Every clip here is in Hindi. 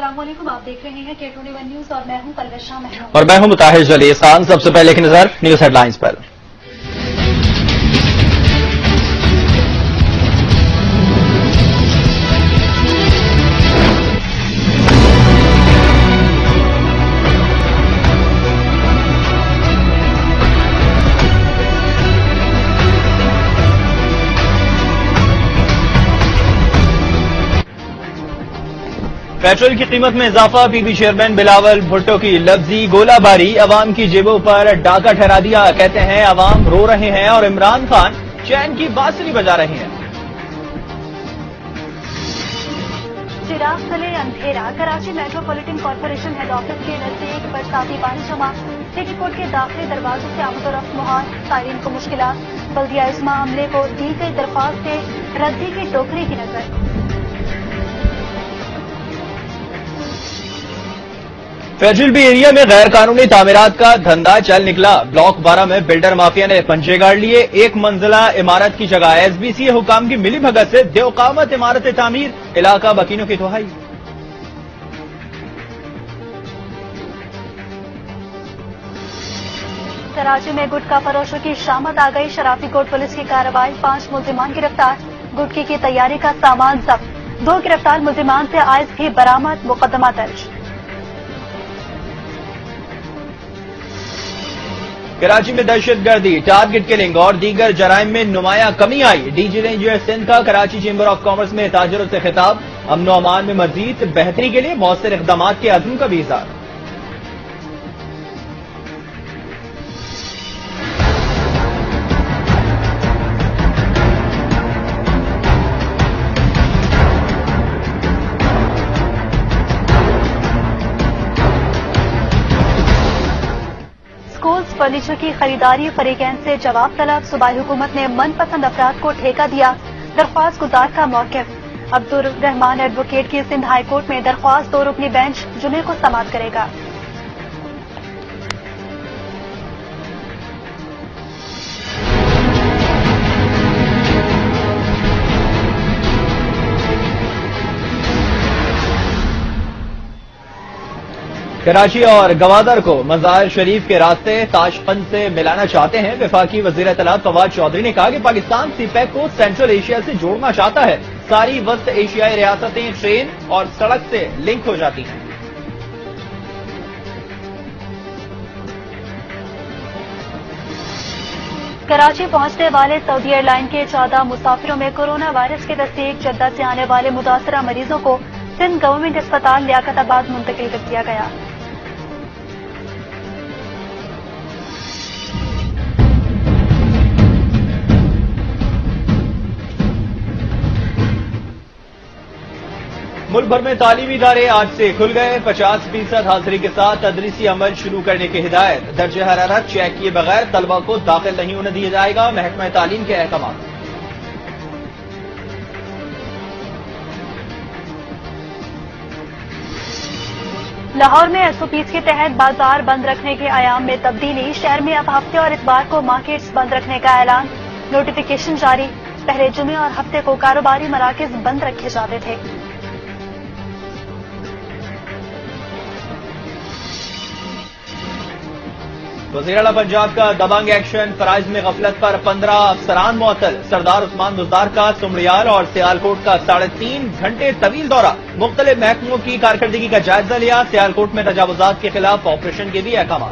अस्सलामुअलैकुम, आप देख रहे हैं K21 न्यूज़ और मैं हूं परवेज़ शाह महमूद और मैं हूं मुताहिर जलील खान। सबसे पहले एक नजर न्यूज़ हेडलाइंस पर। पेट्रोल की कीमत में इजाफा, पीबी चेयरमैन बिलावल भुट्टो की लफ्जी, गोलाबारी, आवाम की जेबों पर डाका ठहरा दिया, कहते हैं आवाम रो रहे हैं और इमरान खान चैन की बांसुरी बजा रहे हैं। चिराग तले अंधेरा, Karachi metropolitan corporation head office के नजदीक बरसाती पानी जमा, सिटी कोर्ट के दाखिले दरवाजे से आमदोरफ्त मुहाल, कायरीन को मुश्किलात, बल्दिया इस्मा अमले को दी गई दरख्वास्त रद्दी की टोकरी की नजर। फेडरल बी एरिया में गैर कानूनी तामीरात का धंधा चल निकला, ब्लॉक 12 में बिल्डर माफिया ने पंजे गाड़ लिए, एक मंजिला इमारत की जगह SBCA हुकाम की मिली भगत से देवकामत इमारत तामीर, इलाका वकीलों की दुहाई। कराची में गुटखा फरोशों की शामत आ गई, शराफी कोट पुलिस की कार्रवाई, 5 मुल्जिमान गिरफ्तार, गुटखे की तैयारी का सामान जब्त, 2 गिरफ्तार मुल्जिमान से आइस भी बरामद, मुकदमा दर्ज। कराची में दहशतगर्दी, टारगेट किलिंग और दीगर जराइम में नुमाया कमी आई, डीजी रेंज सिंध का कराची चैंबर ऑफ कॉमर्स में ताजरों से खिताब, अमनो अमान में मजीद बेहतरी के लिए मौसर इकदाम के अज़्म का भी इज़हार। फर्नीचर की खरीदारी, फरीकैन से जवाब तलब, सूबाई हुकूमत ने मनपसंद अफराद को ठेका दिया, दरख्वास्त गुजार का मौक़िफ़, अब्दुल रहमान एडवोकेट की सिंध हाईकोर्ट में दरख्वास्त, 2 रुकनी बेंच जुमे को समाप्त करेगा। कराची और गवादर को मजार शरीफ के रास्ते ताशकंद से मिलाना चाहते हैं, वफाकी वजीर तलाब फवाद चौधरी ने कहा कि पाकिस्तान सीपेक को सेंट्रल एशिया से जोड़ना चाहता है, सारी वस्त एशियाई रियासतें ट्रेन और सड़क से लिंक हो जाती हैं। कराची पहुंचने वाले सऊदी एयरलाइन के 14 मुसाफिरों में कोरोना वायरस की तस्दीक, जद्दा से आने वाले मुतासरा मरीजों को सिंध गवर्नमेंट अस्पताल लियाकत आबाद मुंतकिल कर दिया गया। मुल्क भर में तालीमी इदारे आज से खुल गए, 50% हाजिरी के साथ तदरीसी अमल शुरू करने की हिदायत, दर्जे हरारत चेक किए बगैर तलबा को दाखिल नहीं होने दिया जाएगा, महकमा तालीम के अहकाम। लाहौर में SOPs के तहत बाजार बंद रखने के आयाम में तब्दीली, शहर में अब हफ्ते और इतवार को मार्केट्स बंद रखने का ऐलान, नोटिफिकेशन जारी, पहले जुमे और हफ्ते को कारोबारी मराकज बंद रखे जाते थे। वज़ीर-ए-आला पंजाब का दबंग एक्शन, फराइज में गफलत पर 15 अफसरान मुअत्तल, सरदार उस्मान ग़ज़ार का समरियाल और सियालकोट का 3.5 घंटे तवील दौरा, मुख्तलिफ महकमों की कारकर्दगी का जायजा लिया, सियालकोट में तजावुज़ात के खिलाफ ऑपरेशन के भी अहकाम।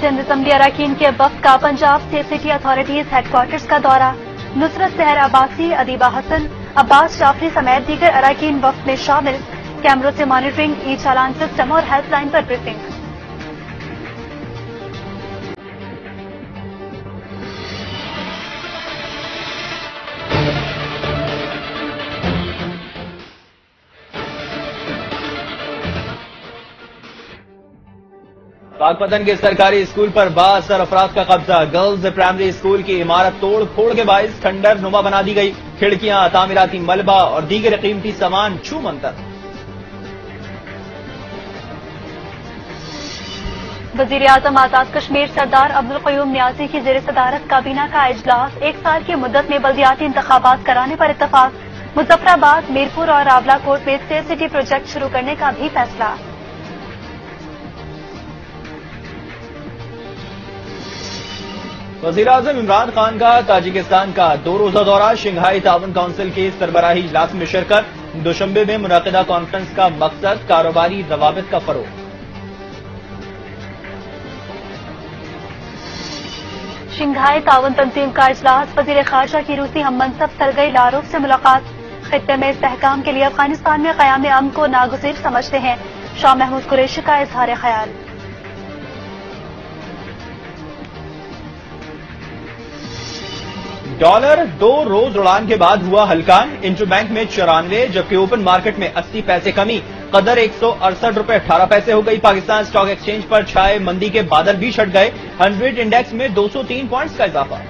सिंध असम्बली अरकान के वफ्द का Punjab safe city authorities headquarters का दौरा, नुसरत शहर आबाद, अदीबा हसन, अब्बास शाफरी समेत दीगर अराकीन वफ्त में शामिल, कैमरों से मॉनिटरिंग, ई चालान सिस्टम और हेल्पलाइन पर ब्रीफिंग। पाकपतन के सरकारी स्कूल पर बाअसर अफराद का कब्जा, गर्ल्स प्राइमरी स्कूल की इमारत तोड़ फोड़ के बायस खंडर नुमा बना दी गई, खिड़कियां, तामीराती मलबा और दीगर कीमती सामान छूमंतर। वजीर आजम आजाद कश्मीर सरदार अब्दुल कय्यूम न्यासी की जेर सदारत काबीना का इजलास एक साल की मुद्दत में बल्दियाती इंतखाबात कराने पर इतफाक। मुजफ्फराबाद मीरपुर और रावलाकोट में सेफ सिटी प्रोजेक्ट शुरू करने का भी फैसला। वजीर आजम इमरान खान का ताजिकिस्तान का 2 रोजा दौरा, शंघाई तावन काउंसिल के सरबराही इजलास में शिरकत। दुशंबे में मुनाकिदा कॉन्फ्रेंस का मकसद कारोबारी जवाबित का फरोग। शंघाई तावन तंजीम का इजलास, वजीर खारजा की रूसी हम मनसब तरगे लारोव से मुलाकात। खित्ते में इस्तेहकाम के लिए अफगानिस्तान में क़याम अमन को नागुज़ीर समझते हैं। शाह महमूद कुरेशी का इजहार ख्याल। डॉलर 2 रोज उड़ान के बाद हुआ हल्कान, इंटरबैंक में 94 जबकि ओपन मार्केट में 80 पैसे कमी, कदर 168 रुपए 18 पैसे हो गई। पाकिस्तान स्टॉक एक्सचेंज पर छाए मंदी के बादल भी छट गए, 100 इंडेक्स में 203 पॉइंट्स का इजाफा।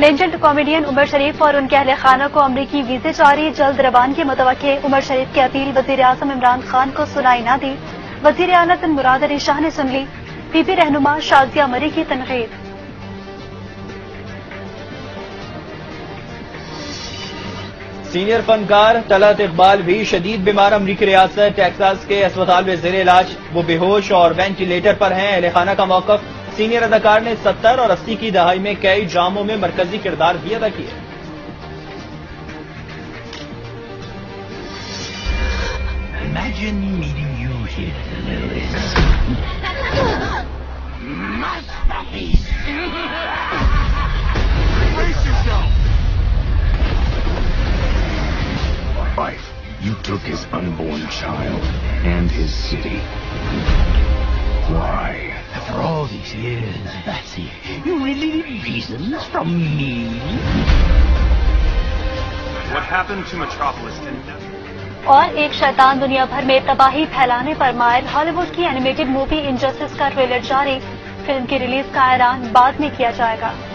लेजेंड कॉमेडियन उमर शरीफ और उनके अहले खाना को अमरीकी वीजे जारी, जल्द रवान के मुतवक्के। उमर शरीफ के अपील वजीर आजम इमरान खान को सुनाई ना दी, वजीर आलत मुराद अली शाह ने सुन ली। पीपी रहनुमा शाजिया मरी की तनकीद। सीनियर फनकार तलत इकबाल भी शदीद बीमार, अमरीकी रियासत टेक्सास के अस्पताल में जेर इलाज, वो बेहोश और वेंटिलेटर पर हैं। अहले खाना का मौकफ, सीनियर अदाकार ने 70 और 80 की दहाई में कई ड्रामों में मरकजी किरदार भी अदा किए। Life you took his unborn child and his city. Why? After all these years, Bessie, you really need reasons from me? What happened to Metropolis? और एक शैतान दुनिया भर में तबाही फैलाने पर मायल, हॉलीवुड की एनिमेटेड मूवी इनजस्टिस का ट्रेलर जारी। फिल्म की रिलीज का ऐलान बाद में किया जाएगा।